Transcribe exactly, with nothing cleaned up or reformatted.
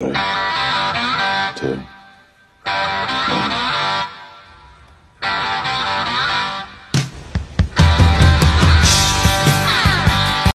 Three, two.